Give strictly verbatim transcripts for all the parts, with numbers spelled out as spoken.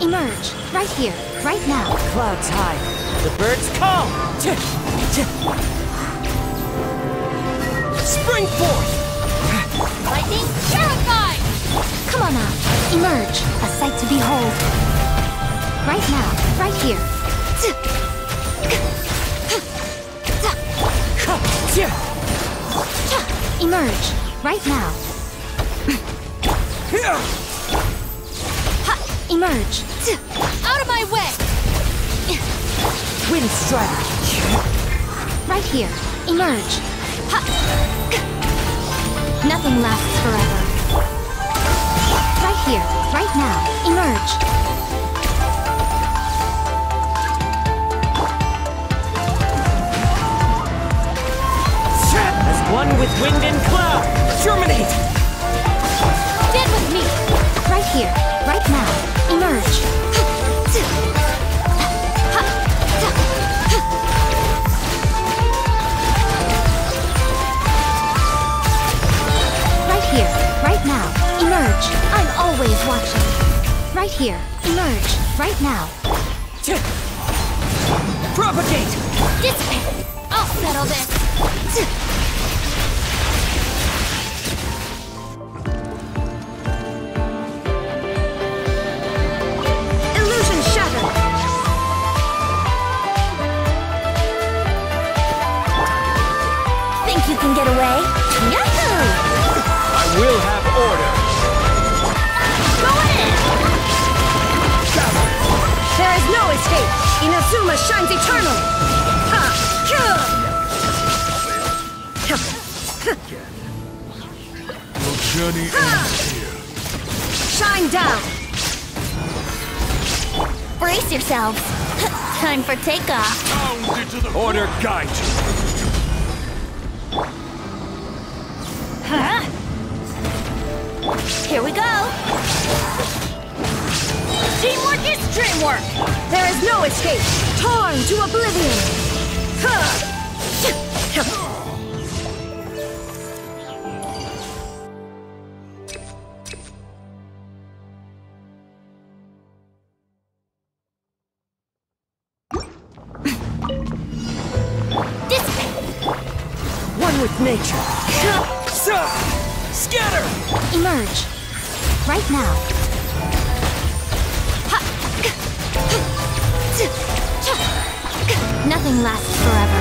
Emerge, right here, right now. Clouds high. The birds call. Spring forth. Lightning, Shurakai! Come on out. Emerge, a sight to behold. Right now, right here. Emerge, right now. Emerge. Out of my way! Wind strike. Right here. Emerge. Ha. Nothing lasts forever. Right here. Right now. Emerge. As one with wind and cloud. Germinate! Stand with me. Right here. Right now. Emerge! Right here, right now, emerge! I'm always watching! Right here, emerge! Right now! Propagate! Dissipate! I'll settle this! Get away. Yahoo! I will have order. Go in! There is no escape. Inazuma shines eternal. Ha! Your journey ends here. Shine down. Brace yourselves. Time for takeoff. Order guide you. Huh? Here we go! Teamwork is dreamwork! There is no escape! Torn to oblivion! One with nature! Scatter! Emerge. Right now. Nothing lasts forever.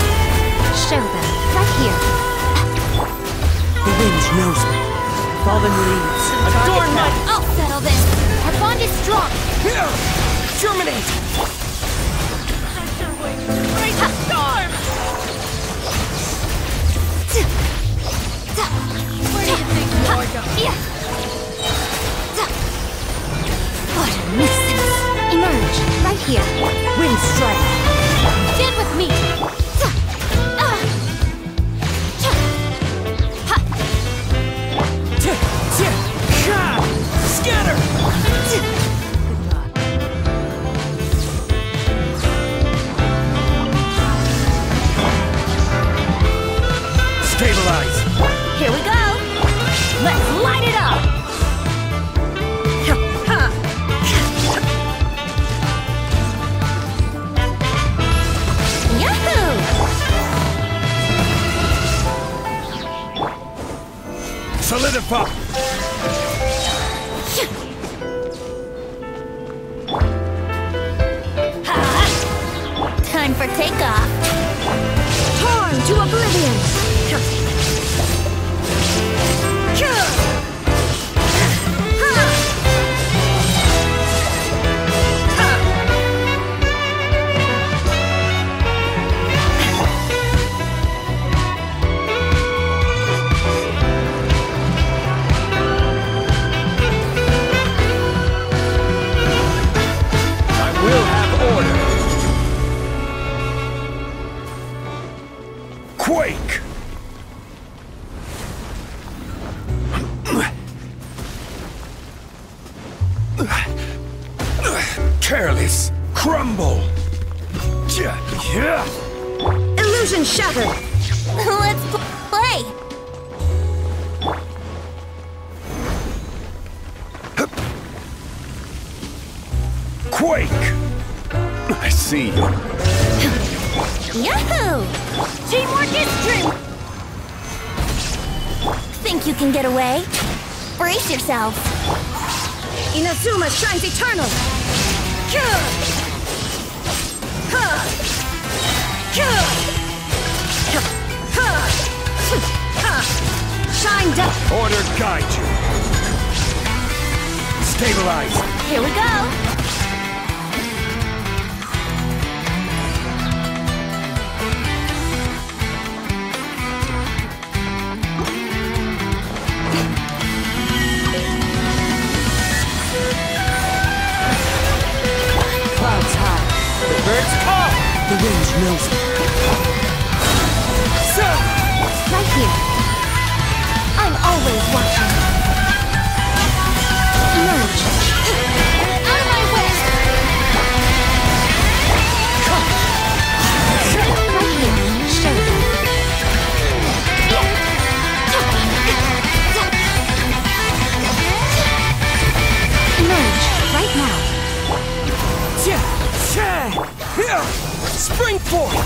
Show them. Right here. The wind knows me. Fallen leaves. Adorn my... I'll settle this. Our bond is strong. Germinate! Break the storm! What a mistress! Emerge, right here. Wind strike. Stand with me. Scatter. Stabilize. Here we go. Let's light it up! Yahoo! Solidify! Time for takeoff! Torn to oblivion! Careless, crumble. Illusion shattered. Let's play. quake! I see. Yahoo! Teamwork is true! Think you can get away? Brace yourself! Inazuma shines eternal! Shine down! Order guide you! Stabilize! Here we go! Clouds high! The birds call! The wind nosy! So! Right here! I'm always watching! Emerge! Spring forth!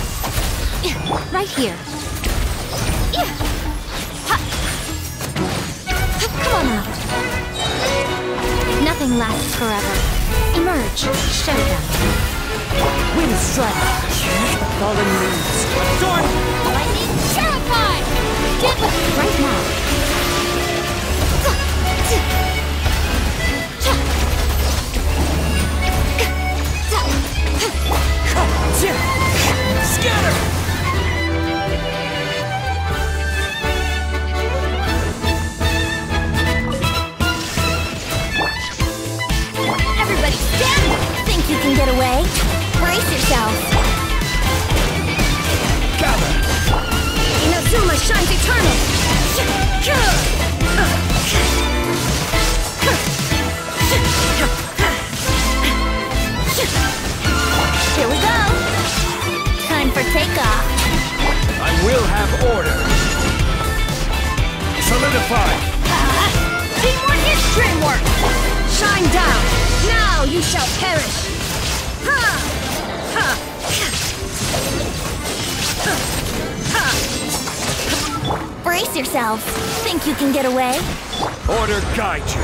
Right here. Come on up. Nothing lasts forever. Emerge. Show them. Wind strike. Fallen leaves. Storm. Lightning. Terrified. Give it right now. Scatter! Everybody scatter! Think you can get away? Brace yourself! Gather! Inazuma shines eternal! Here we go! Time for takeoff. I will have order. Solidify. Uh, teamwork is dream work. Shine down. Now you shall perish. Ha! Ha! Ha! Ha! Brace yourself. Think you can get away? Order guide you.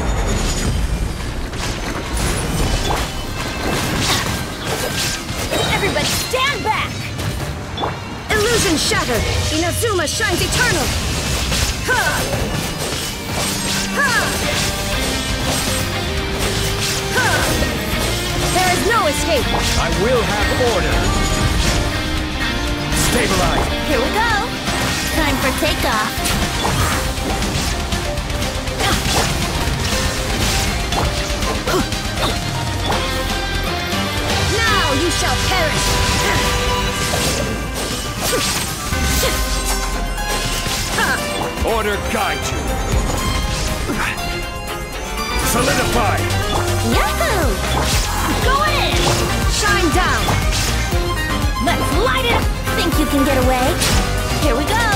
Everybody stand back! Illusion shattered! Inazuma shines eternal! Ha! Ha! Ha! There is no escape! I will have order! Stabilize! Here we go! Time for takeoff! Now you shall perish! Order guide you. Solidify. Yahoo! Go in! Shine down. Let's light it up. Think you can get away? Here we go.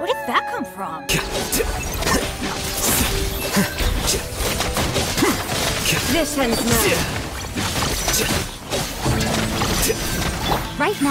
Where did that come from? This ends now. Right now.